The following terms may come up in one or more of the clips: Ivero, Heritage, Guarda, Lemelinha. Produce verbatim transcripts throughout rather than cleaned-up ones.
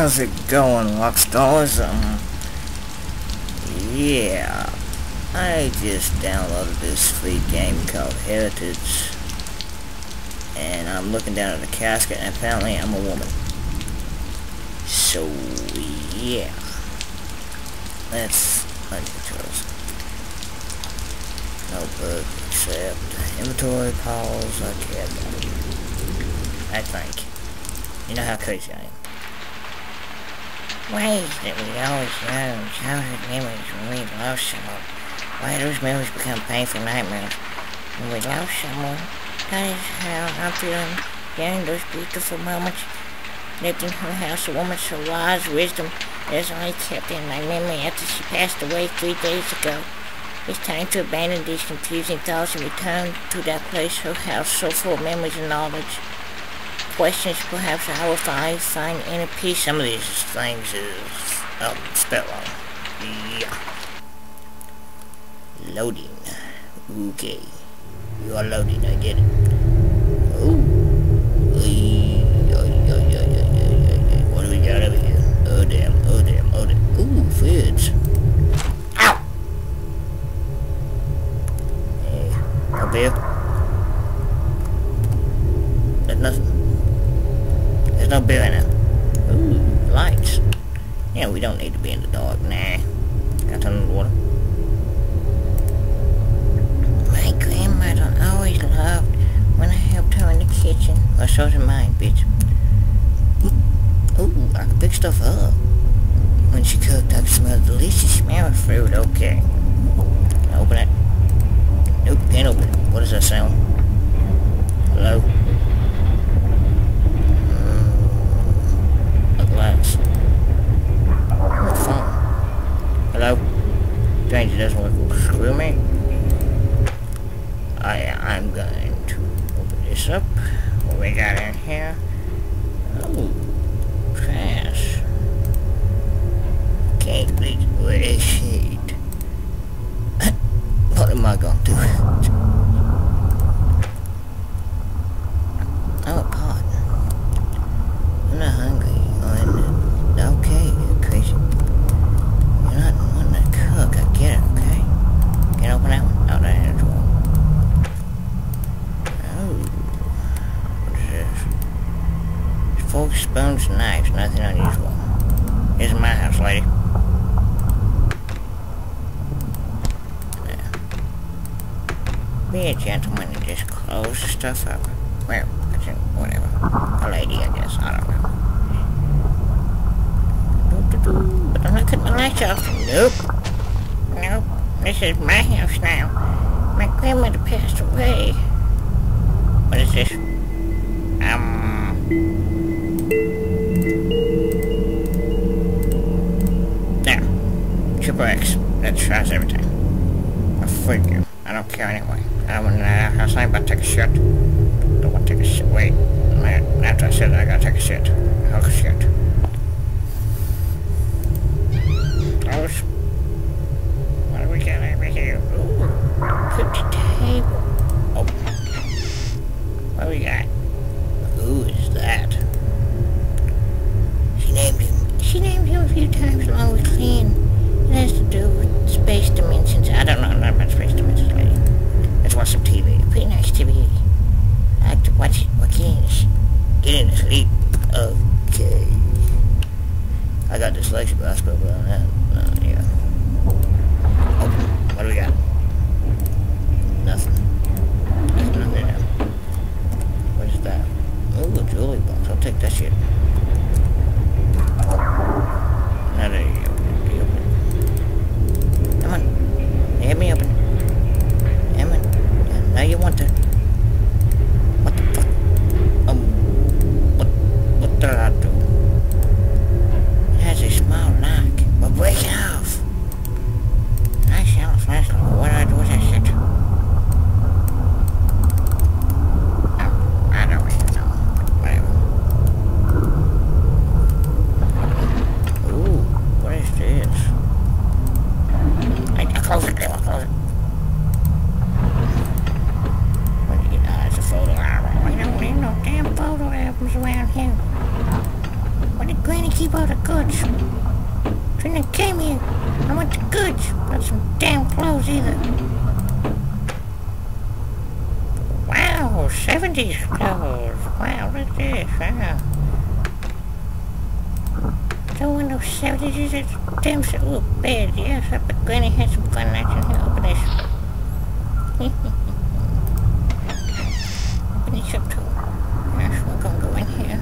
How's it going, Rockstars? Um, yeah, I just downloaded this free game called Heritage, and I'm looking down at the casket, and apparently I'm a woman. So yeah, let's find the controls. Notebook, accept, inventory, pause. Okay, I think. You know how crazy I am. Ways that we always know, childhood memories when we've lost someone. Why those memories become painful nightmares when we lost someone. That is how I'm feeling during those beautiful moments. Lived in her house, a woman so wise, wisdom is only kept in my memory after she passed away three days ago. It's time to abandon these confusing thoughts and return to that place, her house, so full of memories and knowledge. Questions, perhaps I will find find inner peace. Some of these things is um spell wrong. Yeah. Loading. Okay. You are loading, I get it. Ooh. What do we got over here? Oh damn, oh damn, oh damn. Ooh, fizz. Ow! Hey, up here. That's nothing. No beer in it. Ooh, lights. Yeah, we don't need to be in the dark. Nah. Got some water. My grandmother always loved when I helped her in the kitchen. Well, so did mine, bitch. Ooh, I could pick stuff up. When she cooked, I could smell the delicious smell of fruit. Okay. Can I open it? Nope, can't open it. What does that sound? Hello? Hello? Change it doesn't work. Screw me. I, I'm going to open this up. What we got in here? Oh, trash. Can't bleed with a shade. What am I going to do? Oh, a pot. I'm not hungry. Forks, spoons, knives, nothing unusual. This is my house, lady. Now, be a gentleman and just close the stuff up. Well, I think, whatever. A lady, I guess, I don't know. But I'm not cutting the lights off. Nope. Nope. This is my house now. My grandmother passed away. What is this? Um... Bricks. That tries everything. I figure. I don't care anyway. I don't want to house. I ain't about to take a shit. Don't want to take a shit. Wait. Man, after I said that, I gotta take a shit. Hook a shit. Close. What do we got over here? Ooh. Put the table. Oh. What do we got? Who is that? She named him. She named him a few times along with clean. It has to do with space dimensions. I don't know nothing about space dimensions, lady. Let's watch some T V. Pretty nice T V. I like to watch it. What can Get in to sleep. Okay. I got dyslexia, but I spoke about that. Uh, yeah. Open. What do we got? Nothing. There's nothing there. What is that? Ooh, a jewelry box. I'll take that shit. Now there you go. Hit me open. Damn it. Now you want to. What the fuck? Um. What. What did I do? It has a small knock. But break it off! I shall flash. What do I do with that shit? I don't really know. Whatever. Ooh. What is this? I, I close it down. Keep out of much, not some damn clothes either. Wow, seventies clothes. Wow, look at this, wow. Don't want no seventies, is it? Damn, it's a little bad, yes, I bet Granny had some gun action here. Open this. Open this up too. Yes, we're gonna go in here.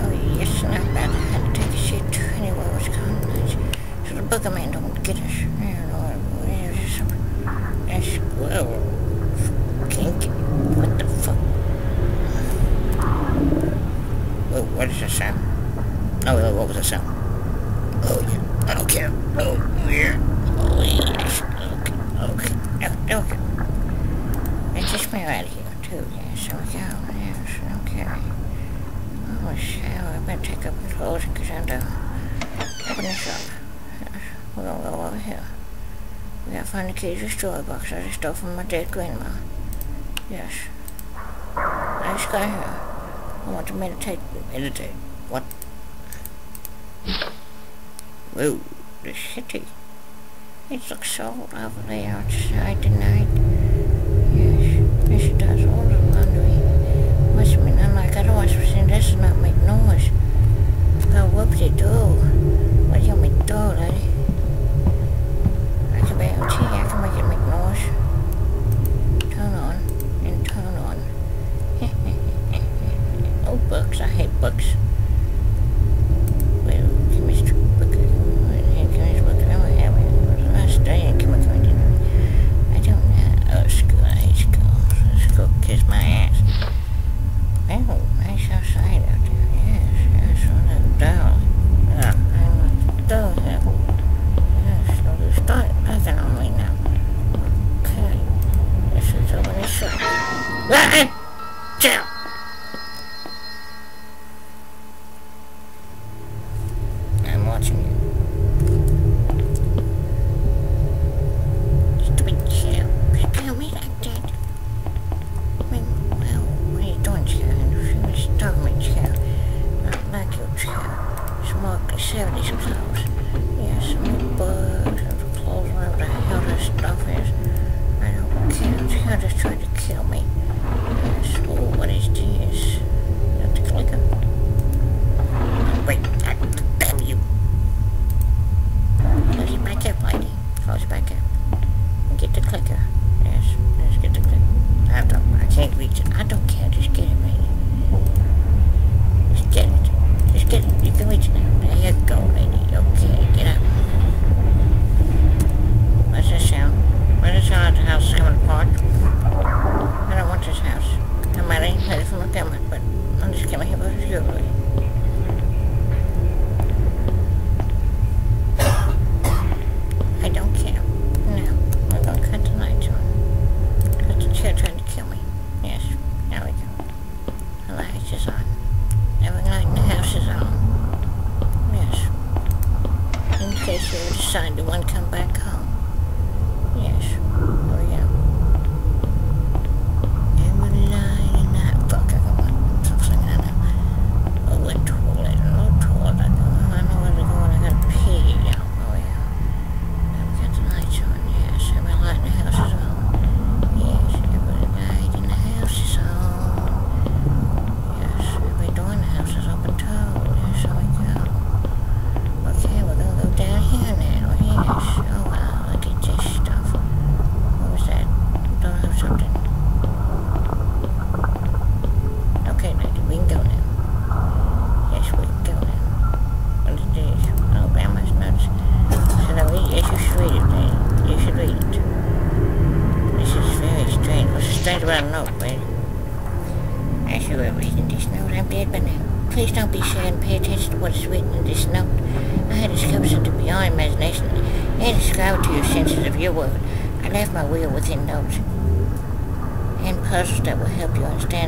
Oh yes, and I'm about to have to take a shit anyway, what's going on? So the buggerman don't get us. There, Lord, where's this? That squirrel. Kink. What the fuck? Whoa, what is that sound? Oh, what was that sound? Oh yeah, I don't care. Oh yeah, oh yes. Okay, okay, okay, okay. Let's just move out of here too. Yes, there we go. Yes, okay. Oh, shower. I better take up the clothes because I'm done. Open this up. Yes. We're gonna go over here. We gotta find the keys to the story box I just stole from my dead grandma. Yes. Let's go here. I want to meditate. Meditate. What? Whoa, the city. It looks so lovely outside tonight. Yes, yes it does. All the laundry. Must have been unlike otherwise. We've seen this and not make noise. Oh, whoop-de-doo. What do you make do, lady? I can make it, I can make it make noise. Turn on, and turn on. Oh, bugs, I hate bugs.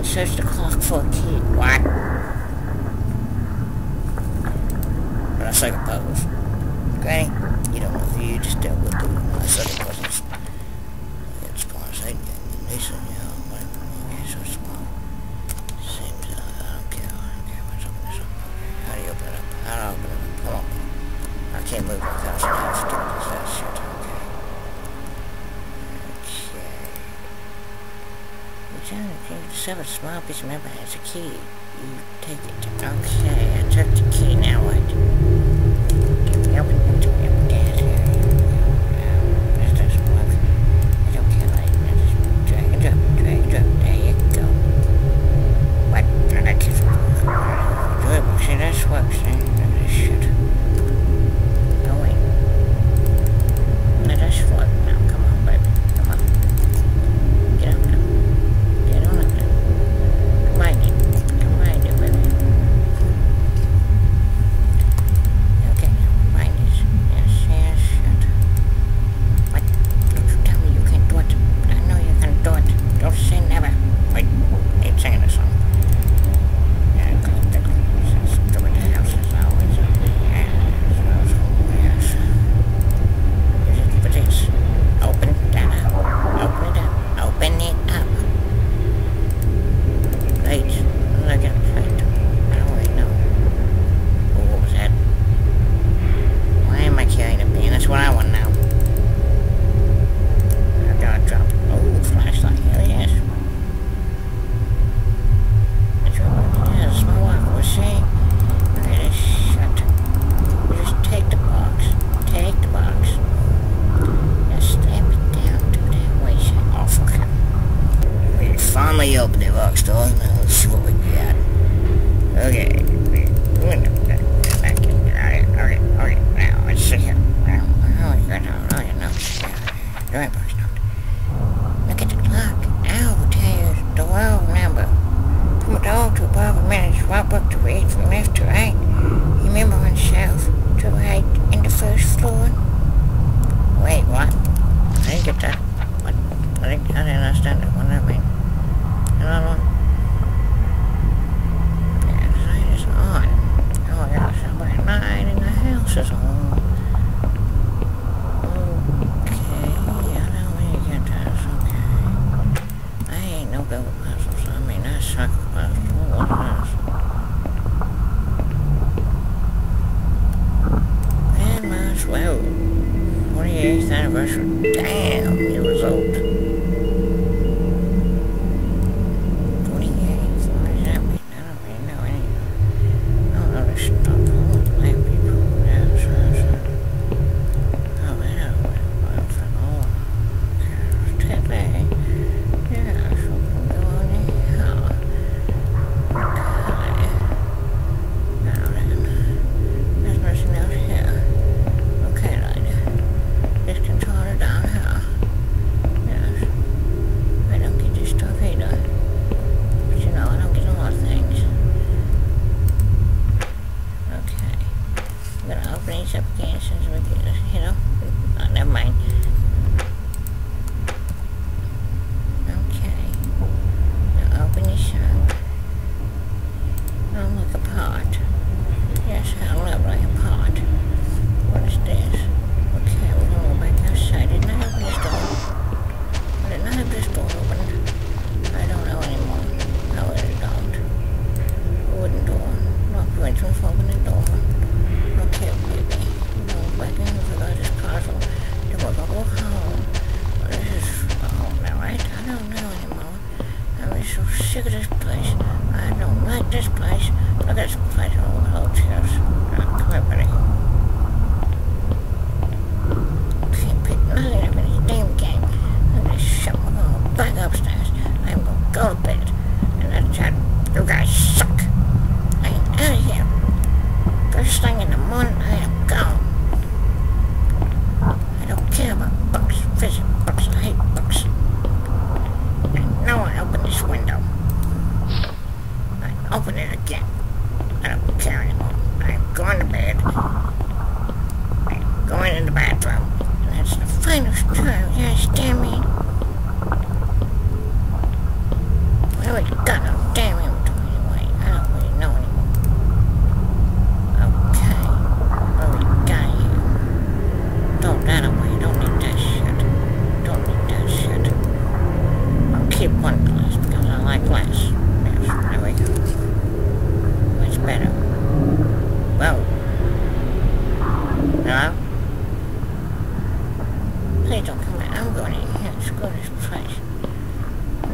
Search the clock for a key. What? But I suck at puzzles. Granny, you don't know if you just dealt with it. I suck at puzzles. It's going to say, and they said, you know, but you're so small. Seems, uh, I don't care. I don't care what's open this up. How do you open it up? How do I open it up? Hold on. I can't move like that. I have to do this. That's your time. Johnny came to seven small piece member has a key. You take it. Okay, I took the key, now what? Can we open it to me up dad here? Um, this doesn't work. I don't care like I just drag and drop, drag and drop, there you go. What? No, that is wrong. Enjoyable. See, this works, eh? No, this shit. Oh wait. No, that's what now. Come on, baby. Come on. Get up now.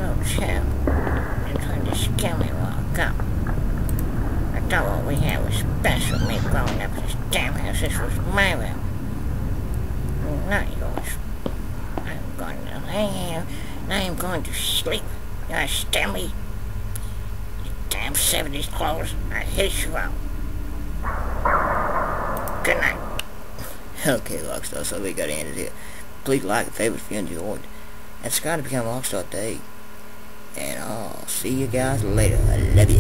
those have and trying to scare me walk up. I thought what we had was special. Me growing up in this damn house, this was my room, not yours. I'm going to lay here and I am going to sleep. You understand me? You damn seventies clothes, I hate you all. Good night. Okay, Lockstar, so we gotta end it here. Please like and favorite if you enjoyed. And subscribe to become Lockstar today. And I'll see you guys later. I love you.